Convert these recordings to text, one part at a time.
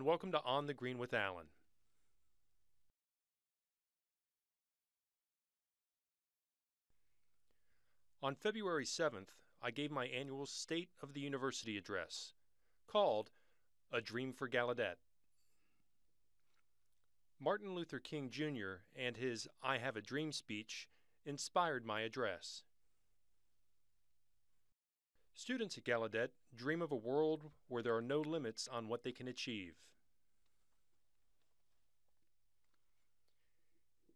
and welcome to On the Green with Alan. On February 7th, I gave my annual State of the University address, called A Dream for Gallaudet. Martin Luther King Jr. and his I Have a Dream speech inspired my address. Students at Gallaudet dream of a world where there are no limits on what they can achieve.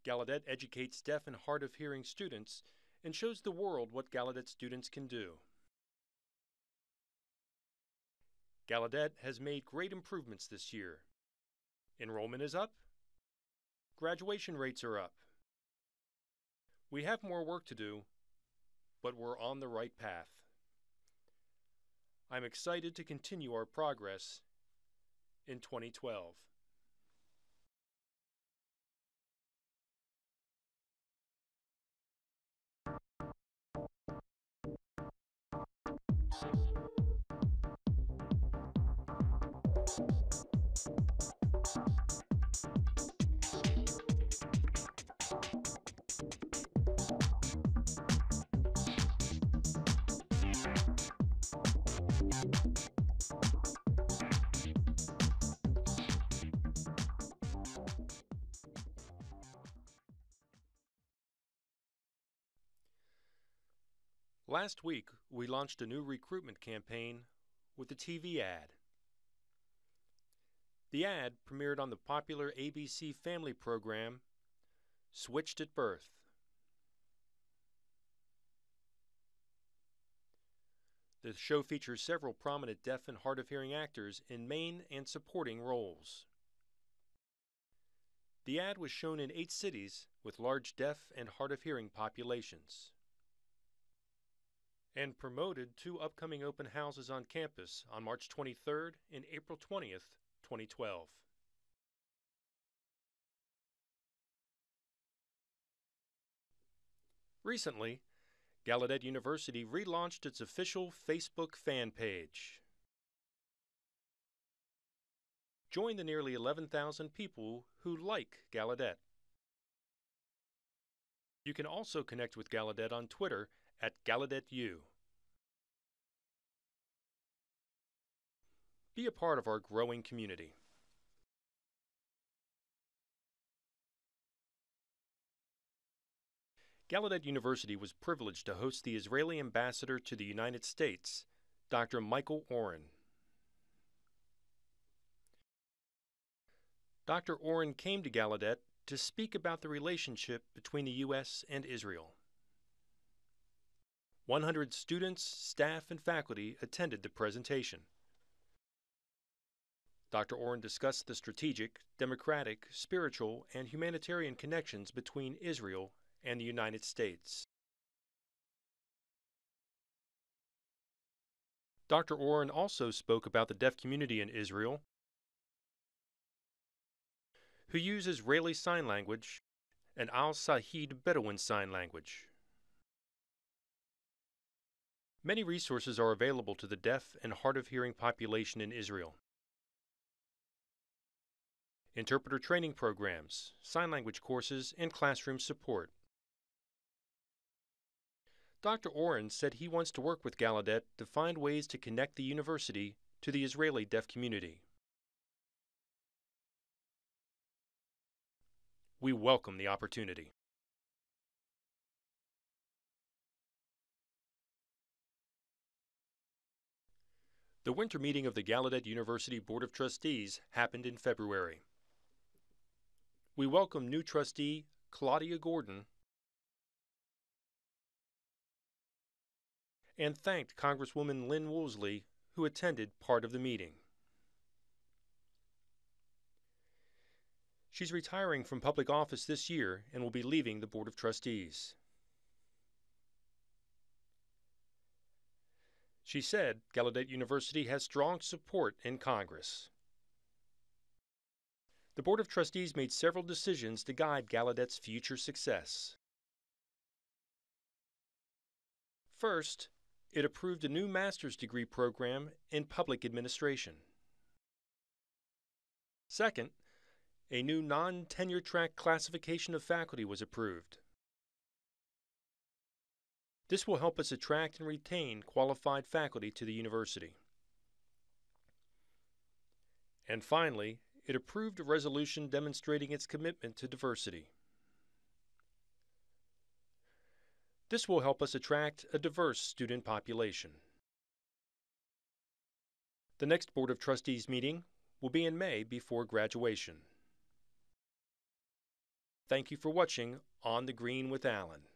Gallaudet educates deaf and hard of hearing students and shows the world what Gallaudet students can do. Gallaudet has made great improvements this year. Enrollment is up. Graduation rates are up. We have more work to do, but we're on the right path. I'm excited to continue our progress in 2012. Last week, we launched a new recruitment campaign with a TV ad. The ad premiered on the popular ABC Family program, Switched at Birth. The show features several prominent deaf and hard of hearing actors in main and supporting roles. The ad was shown in 8 cities with large deaf and hard of hearing populations, and promoted 2 upcoming open houses on campus on March 23rd and April 20th, 2012. Recently, Gallaudet University relaunched its official Facebook fan page. Join the nearly 11,000 people who like Gallaudet. You can also connect with Gallaudet on Twitter at GallaudeU. Be a part of our growing community. Gallaudet University was privileged to host the Israeli Ambassador to the United States, Dr. Michael Oren. Dr. Oren came to Gallaudet to speak about the relationship between the U.S. and Israel. 100 students, staff, and faculty attended the presentation. Dr. Oren discussed the strategic, democratic, spiritual, and humanitarian connections between Israel and the United States. Dr. Oren also spoke about the deaf community in Israel, who use Israeli Sign Language and Al-Sahid Bedouin Sign Language. Many resources are available to the deaf and hard of hearing population in Israel. Interpreter training programs, sign language courses, and classroom support. Dr. Oren said he wants to work with Gallaudet to find ways to connect the university to the Israeli deaf community. We welcome the opportunity. The winter meeting of the Gallaudet University Board of Trustees happened in February. We welcome new trustee Claudia Gordon and thanked Congresswoman Lynn Woolsey, who attended part of the meeting. She's retiring from public office this year and will be leaving the Board of Trustees. She said Gallaudet University has strong support in Congress. The Board of Trustees made several decisions to guide Gallaudet's future success. First, it approved a new master's degree program in public administration. Second, a new non-tenure track classification of faculty was approved. This will help us attract and retain qualified faculty to the university. And finally, it approved a resolution demonstrating its commitment to diversity. This will help us attract a diverse student population. The next Board of Trustees meeting will be in May before graduation. Thank you for watching On the Green with Alan.